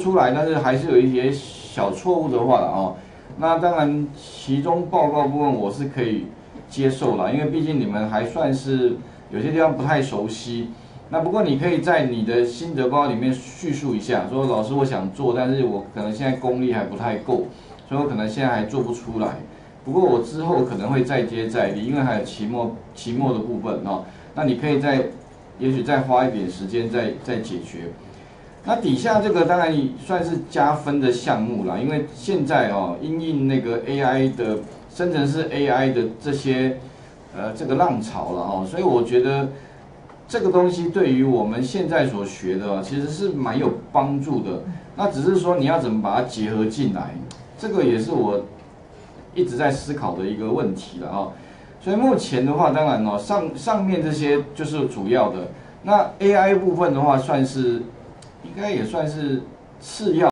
出来，但是还是有一些小错误的话了哦。那当然，其中报告部分我是可以接受了，因为毕竟你们还算是有些地方不太熟悉。那不过你可以在你的心得报告里面叙述一下，说老师我想做，但是我可能现在功力还不太够，所以我可能现在还做不出来。不过我之后可能会再接再厉，因为还有期末的部分哦。那你可以在。 也许再花一点时间再解决。那底下这个当然算是加分的项目啦，因为现在哦，因应那个 AI 的生成式 AI 的这些这个浪潮了哦，所以我觉得这个东西对于我们现在所学的、啊、其实是蛮有帮助的。那只是说你要怎么把它结合进来，这个也是我一直在思考的一个问题了哦。 所以目前的话，当然哦，上面这些就是主要的。那 AI 部分的话，算是应该也算是次要。